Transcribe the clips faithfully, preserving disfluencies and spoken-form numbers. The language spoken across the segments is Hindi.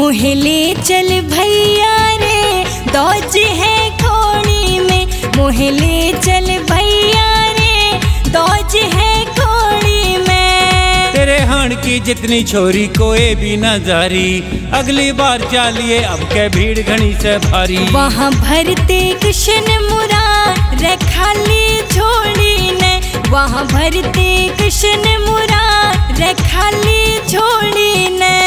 मुहे ले चल भैया रे दौज है खोड़ी में, मुहे ले चल भैया रे दौज है खोड़ी में। तेरे हाण की जितनी छोरी कोई भी न जारी, अगली बार चालिए अब के भीड़ घनी से भारी। वहाँ भरते कृष्ण मुरार खाली छोड़ी ने, वहाँ भरते कृष्ण मुरार खाली छोड़ी ने।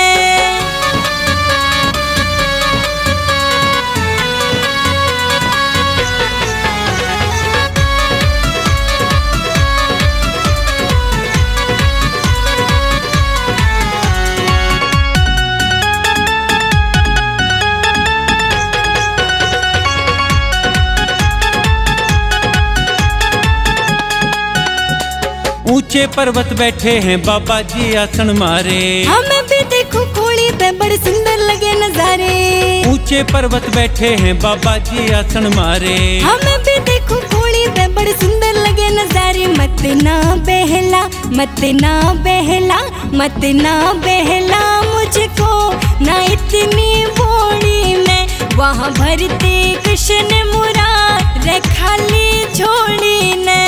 ऊंचे पर्वत बैठे हैं बाबा जी आसन मारे, हमें भी देखो खोली पे बड़े सुंदर लगे नजारे। ऊंचे पर्वत बैठे हैं बाबा जी आसन मारे, हमें भी देखो खोली पे बड़े सुंदर लगे नजारे। मत ना बहला, मत ना बहला, मत ना बहला मुझको ना इतनी बोड़ी में। वहाँ भरते कृष्ण मुरार खाली छोड़ी ने।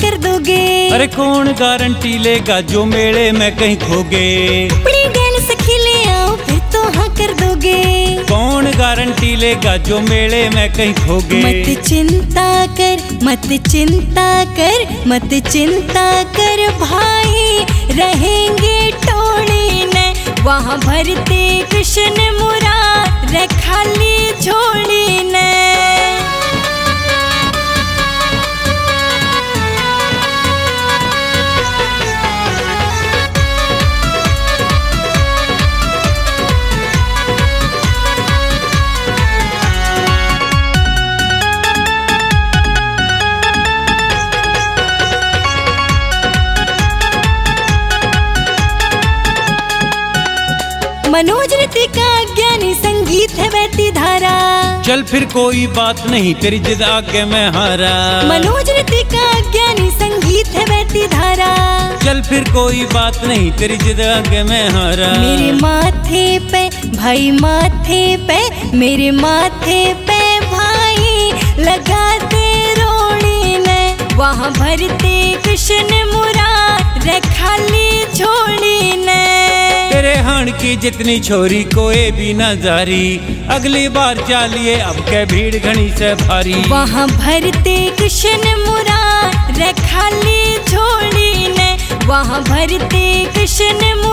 कर दोगे अरे कौन गारंटी लेगा जो मेले में कहीं खोगे। अपनी गैन सखी ले आओ फिर तो हाँ कर दोगे, कौन गारंटी लेगा जो मेले में कहीं खोगे। मत चिंता कर, मत चिंता कर, मत चिंता कर भाई रहेंगे टोड़ी ने। वहाँ भरते कृष्ण मुरार खाली छोड़ी ने। मनोज रिति का ज्ञानी संगीत है बहती धारा, चल फिर कोई बात नहीं तेरी जिद आगे मैं हारा। मनोज रिति का ज्ञानी संगीत है बहती धारा, चल फिर कोई बात नहीं तेरी जिद आगे मैं हारा। मेरे माथे पे भाई, माथे पे, मेरे माथे पे भाई लगाते रोड़ी ने। वहाँ भरते कृष्ण मुरार खाली छोड़ी ने। तेरे हाण की जितनी छोरी कोई भी न जारी, अगली बार चालिए अब के भीड़ घनी से भारी। वहाँ भरते कृष्ण मुरार खाली छोड़ी ने, वहाँ भरते कृष्ण